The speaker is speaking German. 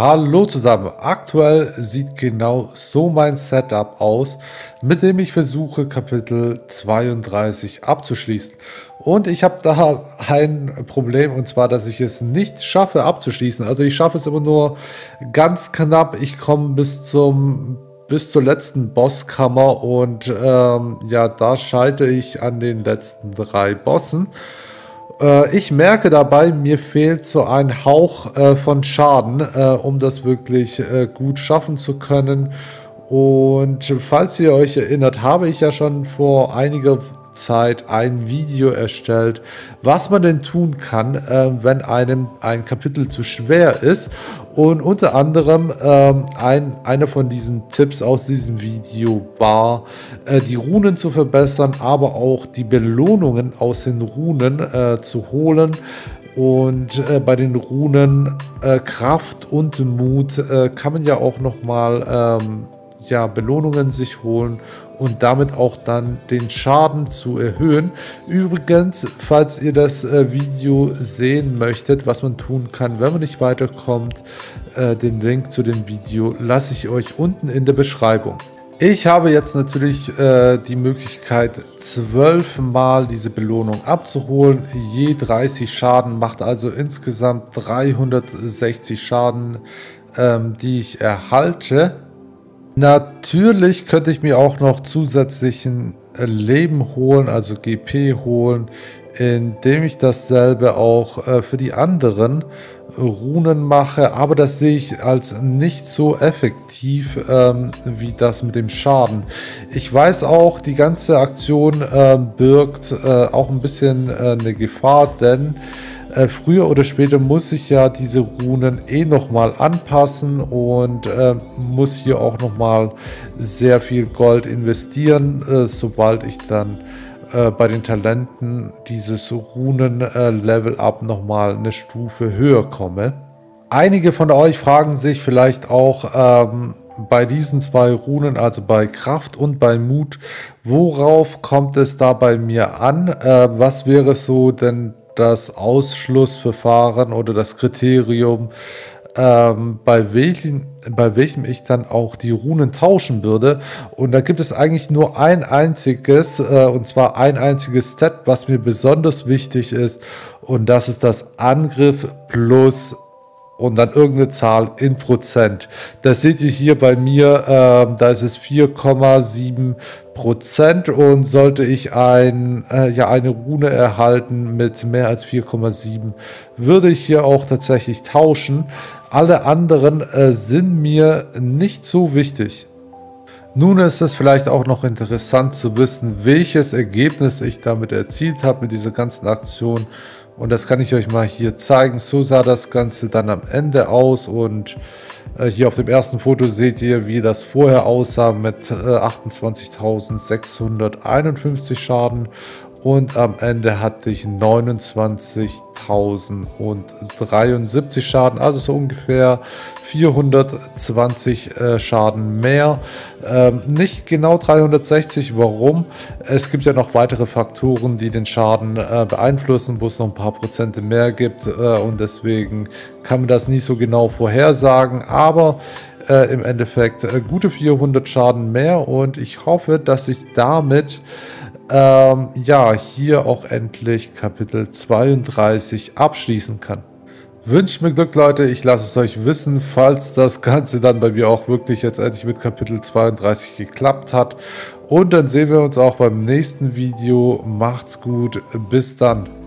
Hallo zusammen, aktuell sieht genau so mein Setup aus, mit dem ich versuche Kapitel 32 abzuschließen. Und ich habe da ein Problem, und zwar, dass ich es nicht schaffe abzuschließen. Also ich schaffe es immer nur ganz knapp, ich komme bis zur letzten Bosskammer und ja, da schalte ich an den letzten 3 Bossen. Ich merke dabei, mir fehlt so ein Hauch von Schaden, um das wirklich gut schaffen zu können. Und falls ihr euch erinnert, habe ich ja schon vor einiger Zeit ein Video erstellt, was man denn tun kann, wenn einem ein Kapitel zu schwer ist. Und unter anderem einer von diesen Tipps aus diesem Video war, die Runen zu verbessern, aber auch die Belohnungen aus den Runen zu holen und bei den Runen Kraft und Mut kann man ja auch nochmal ja, Belohnungen sich holen und damit auch dann den Schaden zu erhöhen. Übrigens, falls ihr das Video sehen möchtet, was man tun kann, wenn man nicht weiterkommt, den Link zu dem Video lasse ich euch unten in der Beschreibung. Ich habe jetzt natürlich die Möglichkeit, 12-mal diese Belohnung abzuholen. Je 30 Schaden macht also insgesamt 360 Schaden, die ich erhalte. Natürlich könnte ich mir auch noch zusätzlichen Leben holen, also GP holen, indem ich dasselbe auch für die anderen Runen mache, aber das sehe ich als nicht so effektiv wie das mit dem Schaden. Ich weiß auch, die ganze Aktion birgt auch ein bisschen eine Gefahr, denn früher oder später muss ich ja diese Runen nochmal anpassen und muss hier auch nochmal sehr viel Gold investieren, sobald ich dann bei den Talenten dieses Runen-Level-Up nochmal eine Stufe höher komme. Einige von euch fragen sich vielleicht auch bei diesen 2 Runen, also bei Kraft und bei Mut, worauf kommt es da bei mir an? Was wäre so denn das Ausschlussverfahren oder das Kriterium, bei welchem ich dann auch die Runen tauschen würde? Und da gibt es eigentlich nur ein einziges, und zwar ein einziges Stat, was mir besonders wichtig ist, und das ist das Angriff plus und dann irgendeine Zahl in Prozent. Das seht ihr hier bei mir, da ist es 4,7%, und sollte ich eine Rune erhalten mit mehr als 4,7, würde ich hier auch tatsächlich tauschen. Alle anderen sind mir nicht so wichtig. Nun ist es vielleicht auch noch interessant zu wissen, welches Ergebnis ich damit erzielt habe mit dieser ganzen Aktion. Und das kann ich euch mal hier zeigen. So sah das Ganze dann am Ende aus, und hier auf dem ersten Foto seht ihr, wie das vorher aussah mit 28.651 Schaden, und am Ende hatte ich 29.073 Schaden, also so ungefähr 420 Schaden mehr. Nicht genau 360, warum? Es gibt ja noch weitere Faktoren, die den Schaden beeinflussen, wo es noch ein paar Prozente mehr gibt, und deswegen kann man das nicht so genau vorhersagen, aber im Endeffekt gute 400 Schaden mehr, und ich hoffe, dass ich damit ja, hier auch endlich Kapitel 32 abschließen kann. Wünscht mir Glück, Leute, ich lasse es euch wissen, falls das Ganze dann bei mir auch wirklich jetzt endlich mit Kapitel 32 geklappt hat. Und dann sehen wir uns auch beim nächsten Video. Macht's gut, bis dann.